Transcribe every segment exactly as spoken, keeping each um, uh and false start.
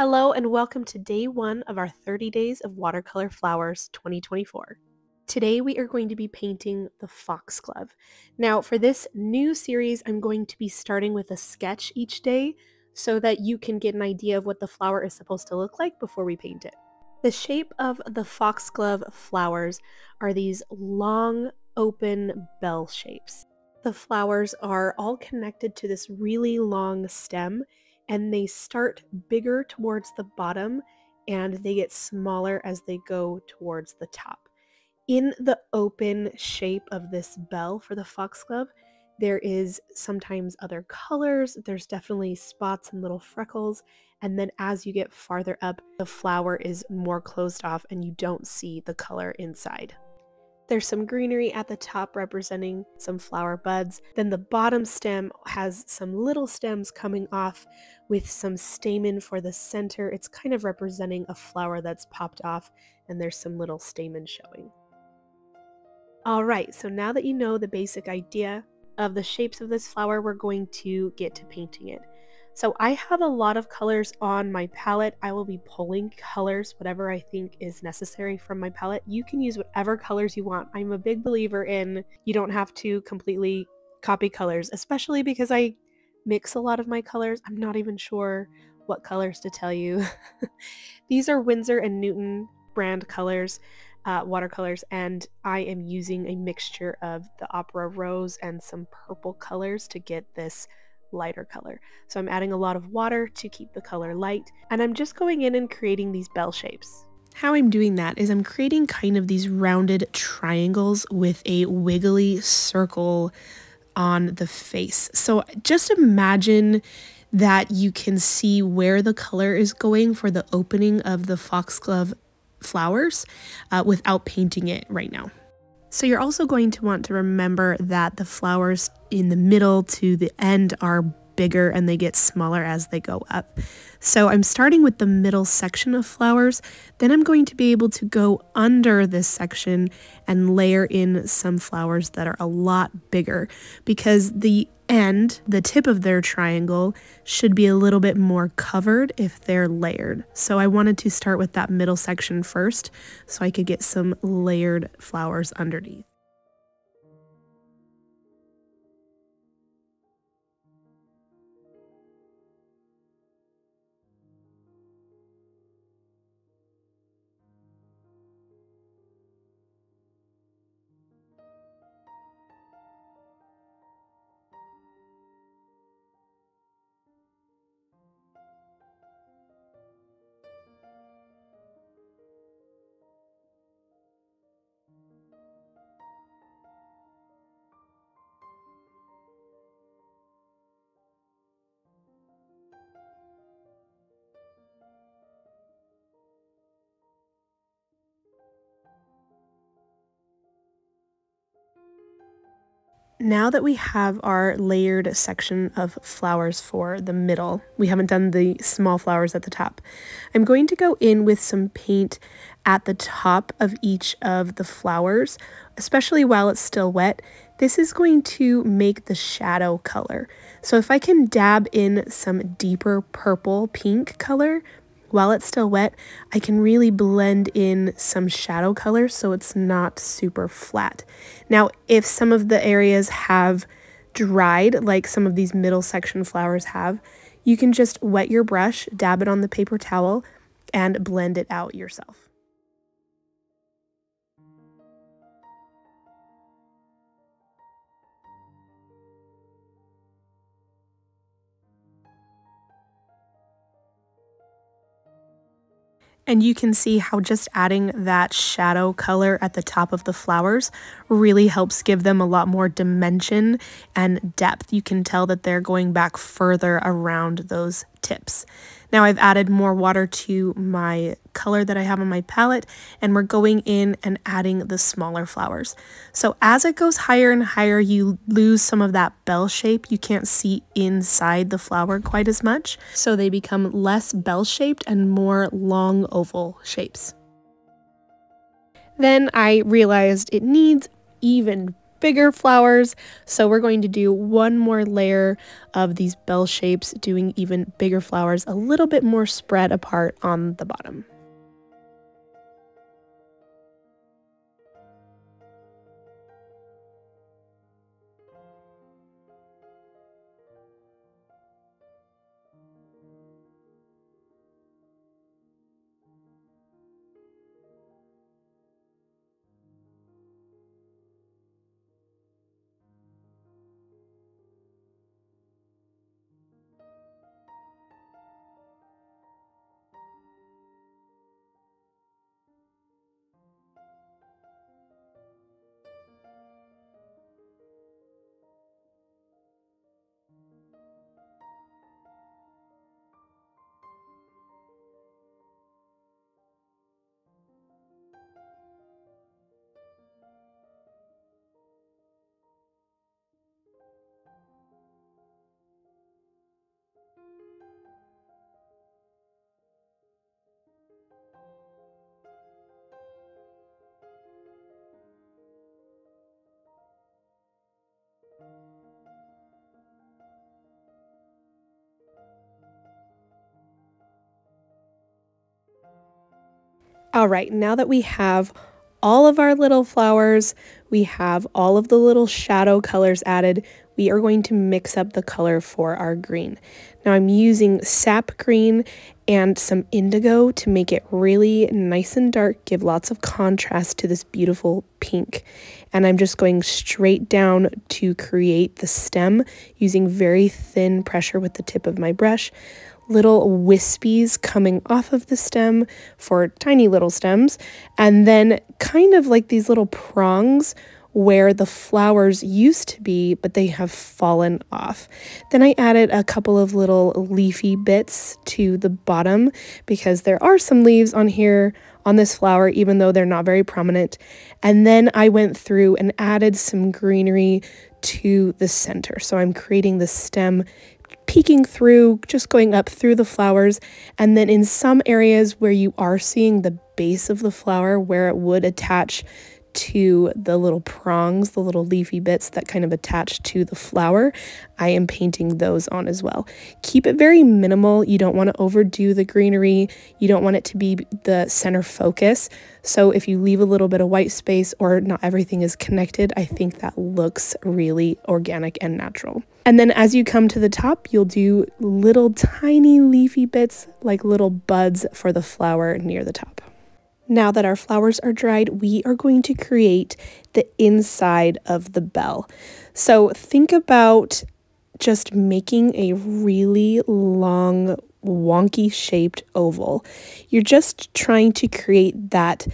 Hello and welcome to day one of our thirty days of Watercolor Flowers twenty twenty-four. Today we are going to be painting the foxglove. Now for this new series, I'm going to be starting with a sketch each day so that you can get an idea of what the flower is supposed to look like before we paint it. The shape of the foxglove flowers are these long open bell shapes. The flowers are all connected to this really long stem, and they start bigger towards the bottom and they get smaller as they go towards the top. In the open shape of this bell for the foxglove, there is sometimes other colors. There's definitely spots and little freckles. And then as you get farther up, the flower is more closed off and you don't see the color inside. There's some greenery at the top representing some flower buds. Then the bottom stem has some little stems coming off with some stamen for the center. It's kind of representing a flower that's popped off, and there's some little stamen showing. All right, so now that you know the basic idea of the shapes of this flower, we're going to get to painting it. So I have a lot of colors on my palette. I will be pulling colors, whatever I think is necessary from my palette. You can use whatever colors you want. I'm a big believer in you don't have to completely copy colors, especially because I mix a lot of my colors. I'm not even sure what colors to tell you. These are Winsor and Newton brand colors, uh, watercolors, and I am using a mixture of the Opera rose and some purple colors to get this lighter color. So I'm adding a lot of water to keep the color light, and I'm just going in and creating these bell shapes. How I'm doing that is I'm creating kind of these rounded triangles with a wiggly circle on the face. So just imagine that you can see where the color is going for the opening of the foxglove flowers uh, without painting it right now. So you're also going to want to remember that the flowers in the middle to the end are bigger and they get smaller as they go up. So I'm starting with the middle section of flowers, then I'm going to be able to go under this section and layer in some flowers that are a lot bigger, because the end, the tip of their triangle, should be a little bit more covered if they're layered. So I wanted to start with that middle section first so I could get some layered flowers underneath. Now that we have our layered section of flowers for the middle, we haven't done the small flowers at the top. I'm going to go in with some paint at the top of each of the flowers, especially while it's still wet. This is going to make the shadow color. So if I can dab in some deeper purple pink color while it's still wet, I can really blend in some shadow color so it's not super flat. Now, if some of the areas have dried, like some of these middle section flowers have, you can just wet your brush, dab it on the paper towel, and blend it out yourself. And you can see how just adding that shadow color at the top of the flowers really helps give them a lot more dimension and depth. You can tell that they're going back further around those tips. Now I've added more water to my color that I have on my palette, and we're going in and adding the smaller flowers. So as it goes higher and higher, you lose some of that bell shape. You can't see inside the flower quite as much, so they become less bell-shaped and more long oval shapes. Then I realized it needs even bigger flowers. So we're going to do one more layer of these bell shapes, doing even bigger flowers, a little bit more spread apart on the bottom. All right, now that we have all of our little flowers, we have all of the little shadow colors added, we are going to mix up the color for our green. Now I'm using sap green and some indigo to make it really nice and dark, give lots of contrast to this beautiful pink. And I'm just going straight down to create the stem using very thin pressure with the tip of my brush. Little wispies coming off of the stem for tiny little stems, and then kind of like these little prongs where the flowers used to be, but they have fallen off. Then I added a couple of little leafy bits to the bottom because there are some leaves on here on this flower, even though they're not very prominent. And then I went through and added some greenery to the center. So I'm creating the stem peeking through, just going up through the flowers, and then in some areas where you are seeing the base of the flower where it would attach to the little prongs, the little leafy bits that kind of attach to the flower, I am painting those on as well. Keep it very minimal. You don't want to overdo the greenery. You don't want it to be the center focus. So if you leave a little bit of white space or not everything is connected, I think that looks really organic and natural. And then as you come to the top, you'll do little tiny leafy bits like little buds for the flower near the top. Now that our flowers are dried, we are going to create the inside of the bell. So think about just making a really long, wonky shaped oval. You're just trying to create that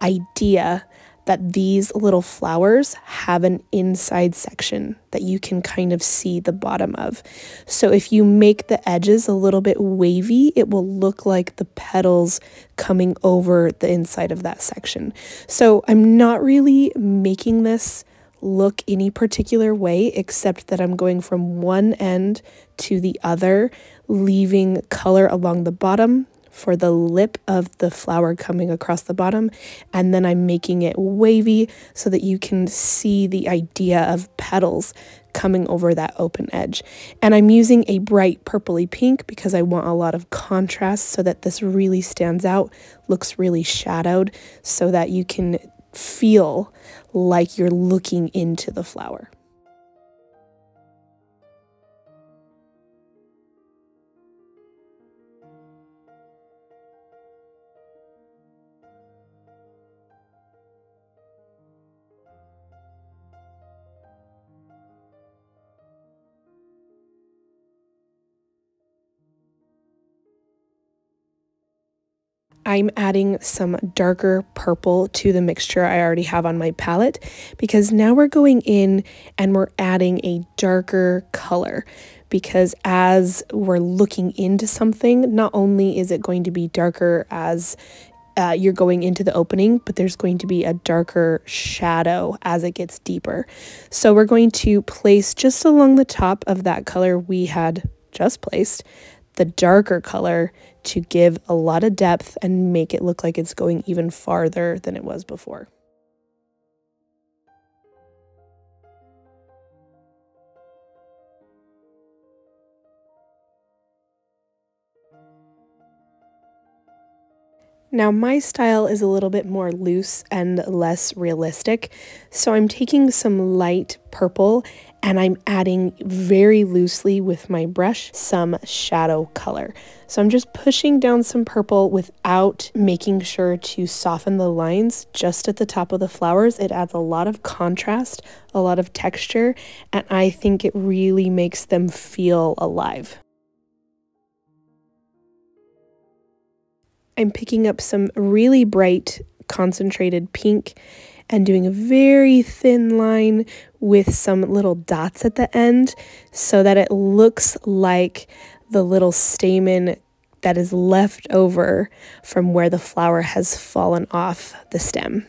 idea that these little flowers have an inside section that you can kind of see the bottom of. So if you make the edges a little bit wavy, it will look like the petals coming over the inside of that section. So I'm not really making this look any particular way, except that I'm going from one end to the other, leaving color along the bottom for the lip of the flower coming across the bottom, and then I'm making it wavy so that you can see the idea of petals coming over that open edge. And I'm using a bright purpley pink because I want a lot of contrast so that this really stands out, looks really shadowed, so that you can feel like you're looking into the flower. I'm adding some darker purple to the mixture I already have on my palette because now we're going in and we're adding a darker color, because as we're looking into something, not only is it going to be darker as Uh, you're going into the opening, but there's going to be a darker shadow as it gets deeper. So we're going to place just along the top of that color we had just placed the darker color to give a lot of depth and make it look like it's going even farther than it was before. Now my style is a little bit more loose and less realistic, so I'm taking some light purple and I'm adding very loosely with my brush some shadow color. So I'm just pushing down some purple without making sure to soften the lines just at the top of the flowers. It adds a lot of contrast, a lot of texture, and I think it really makes them feel alive. I'm picking up some really bright concentrated pink and doing a very thin line with some little dots at the end so that it looks like the little stamen that is left over from where the flower has fallen off the stem.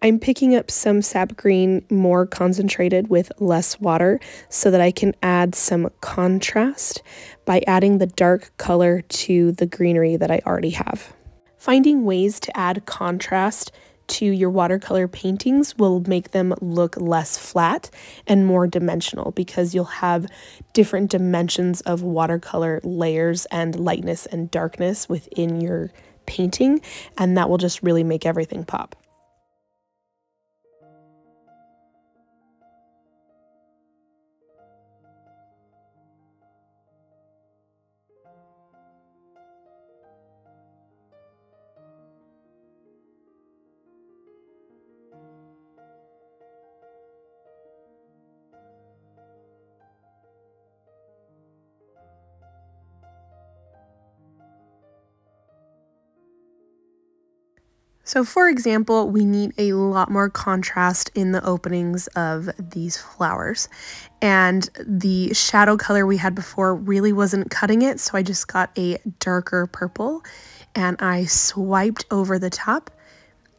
I'm picking up some sap green more concentrated with less water so that I can add some contrast by adding the dark color to the greenery that I already have. Finding ways to add contrast to your watercolor paintings will make them look less flat and more dimensional, because you'll have different dimensions of watercolor layers and lightness and darkness within your painting, and that will just really make everything pop. So for example, we need a lot more contrast in the openings of these flowers, and the shadow color we had before really wasn't cutting it, so I just got a darker purple and I swiped over the top,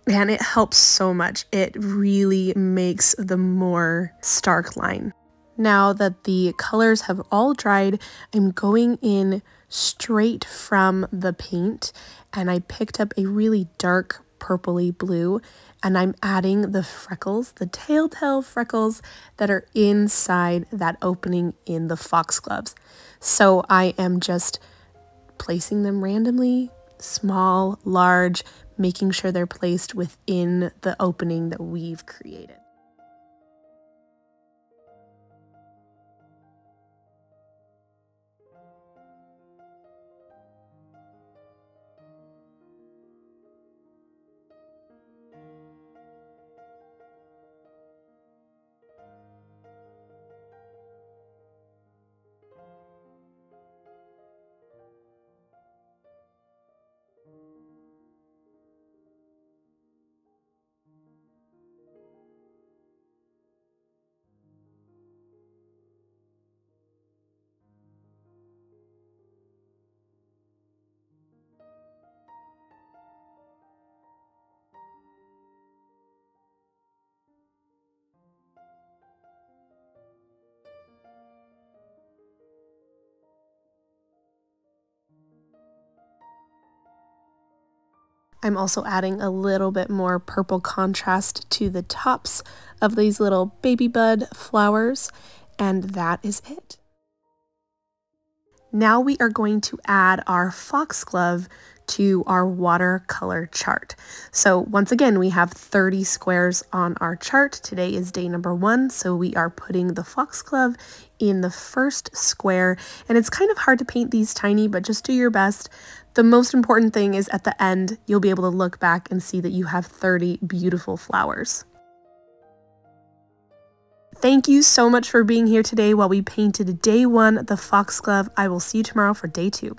and it helps so much. It really makes the more stark line. Now that the colors have all dried, I'm going in straight from the paint, and I picked up a really dark purpley blue, and I'm adding the freckles, the telltale freckles that are inside that opening in the foxgloves. So I am just placing them randomly, small, large, making sure they're placed within the opening that we've created. I'm also adding a little bit more purple contrast to the tops of these little baby bud flowers, and that is it. Now we are going to add our foxglove to our watercolor chart. So once again, we have thirty squares on our chart. Today is day number one, so we are putting the foxglove in the first square, and it's kind of hard to paint these tiny, but just do your best. The most important thing is at the end, you'll be able to look back and see that you have thirty beautiful flowers. Thank you so much for being here today while we painted day one, the foxglove. I will see you tomorrow for day two.